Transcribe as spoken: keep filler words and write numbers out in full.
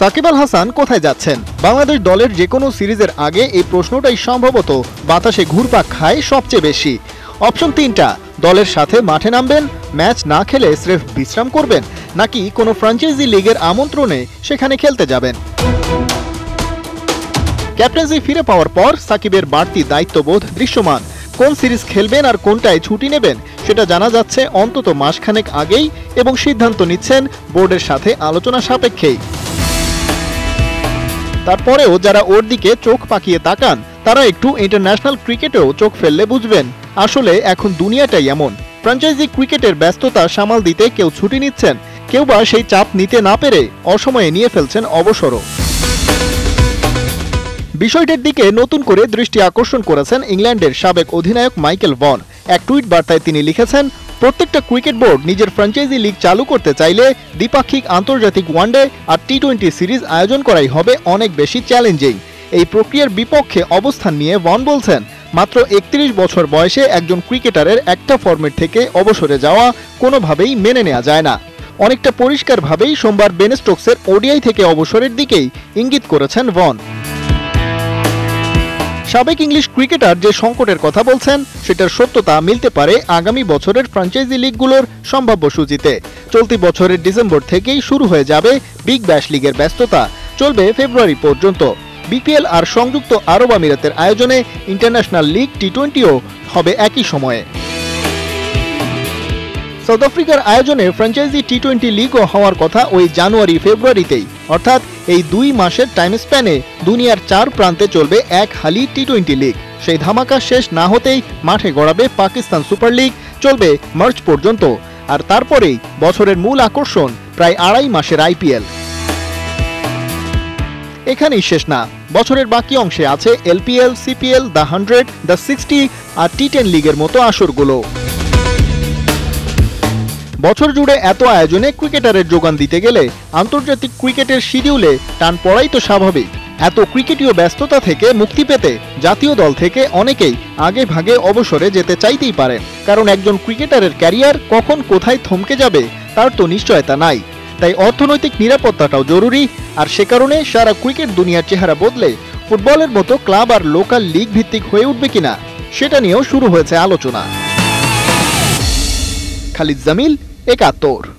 সাকিব আল হাসান কোথায় যাচ্ছেন? বাংলাদেশ দলের যে কোনো সিরিজের আগে এই প্রশ্নটাই সম্ভবত বাতাসে ঘুরপাক খায় সবচেয়ে বেশি। অপশন তিনটা, দলের সাথে মাঠে নামবেন, ম্যাচ না খেলে স্রেফ বিশ্রাম করবেন, নাকি কোনো ফ্র্যাঞ্চাইজি লিগের আমন্ত্রণে সেখানে খেলতে যাবেন। ক্যাপ্টেন্সি ফিরে পাওয়ার পর সাকিবের বাড়তি দায়িত্ববোধ দৃশ্যমান। কোন সিরিজ খেলবেন আর কোনটায় ছুটি নেবেন সেটা জানা যাচ্ছে অন্তত মাসখানেক আগেই, এবং সিদ্ধান্ত নিচ্ছেন বোর্ডের সাথে আলোচনা সাপেক্ষেই। তারপরেও যারা ওর দিকে চোখ পাকিয়ে তাকান তারা একটু ইন্টারন্যাশনাল ক্রিকেটেও চোখ ফেললে বুঝবেন আসলে এখন দুনিয়াটাই এমন। ফ্র্যাঞ্চাইজি ক্রিকেটের ব্যস্ততা সামাল দিতে কেউ ছুটি নিচ্ছেন, কেউ বা সেই চাপ নিতে না পেরে অসময়ে নিয়ে ফেলছেন অবসরও। বিষয়টির দিকে নতুন করে দৃষ্টি আকর্ষণ করেছেন ইংল্যান্ডের সাবেক অধিনায়ক মাইকেল ভন। এক টুইট বার্তায় তিনি লিখেছেন, প্রত্যেকটা ক্রিকেট বোর্ড নিজের ফ্র্যাঞ্চাইজি লিগ চালু করতে চাইলে দ্বিপাক্ষিক আন্তর্জাতিক ওয়ানডে আর টি টোয়েন্টি সিরিজ আয়োজন করাই হবে অনেক বেশি চ্যালেঞ্জিং। এই প্রক্রিয়ার বিপক্ষে অবস্থান নিয়ে ভন বলছেন, মাত্র একত্রিশ বছর বয়সে একজন ক্রিকেটারের একটা ফরম্যাট থেকে অবসরে যাওয়া কোনোভাবেই মেনে নেওয়া যায় না। অনেকটা পরিষ্কারভাবেই সোমবার বেন স্টোকসের ওডিআই থেকে অবসরের দিকেই ইঙ্গিত করেছেন ভন। সাবেক ইংলিশ ক্রিকেটার যে সংকটের কথা বলছেন সেটার সত্যতা মিলতে পারে আগামী বছরের ফ্র্যাঞ্চাইজি লিগগুলোর সম্ভাব্য সূচিতে। চলতি বছরের ডিসেম্বর থেকেই শুরু হয়ে যাবে বিগ ব্যাশ লিগের ব্যস্ততা, চলবে ফেব্রুয়ারি পর্যন্ত। বিপিএল আর সংযুক্ত আরব আমিরাতের আয়োজনে ইন্টারন্যাশনাল লিগ টি টোয়েন্টিও হবে একই সময়ে। সাউথ আফ্রিকার আয়োজনে ফ্র্যাঞ্চাইজি টি টোয়েন্টি লিগও হওয়ার কথা ওই জানুয়ারি ফেব্রুয়ারিতেই। অর্থাৎ এই দুই মাসের টাইম স্প্যানে দুনিয়ার চার প্রান্তে চলবে এক হালি টি টোয়েন্টি লিগ। সেই ধামাকা শেষ না হতেই মাঠে গড়াবে পাকিস্তান সুপার লিগ, চলবে মার্চ পর্যন্ত, আর তারপরেই বছরের মূল আকর্ষণ প্রায় আড়াই মাসের আইপিএল। এখানেই শেষ না, বছরের বাকি অংশে আছে LPL, CPL, the Hundred, the sixty আর টি টেন লিগের মতো আসরগুলো। বছর জুড়ে এত আয়োজনে ক্রিকেটারের যোগান দিতে গেলে আন্তর্জাতিক ক্রিকেটের শিডিউলে টান পড়াই তো স্বাভাবিক। এত ক্রিকেটীয় ব্যস্ততা থেকে মুক্তি পেতে জাতীয় দল থেকে অনেকেই আগে ভাগে অবসরে যেতে চাইতেই পারেন, কারণ একজন ক্রিকেটারের ক্যারিয়ার কখন কোথায় থমকে যাবে তার তো নিশ্চয়তা নাই। তাই অর্থনৈতিক নিরাপত্তাটাও জরুরি, আর সে কারণে সারা ক্রিকেট দুনিয়ার চেহারা বদলে ফুটবলের মতো ক্লাব আর লোকাল লিগ ভিত্তিক হয়ে উঠবে কিনা সেটা নিয়েও শুরু হয়েছে আলোচনা। খালিদ জামিল, একাত্তর।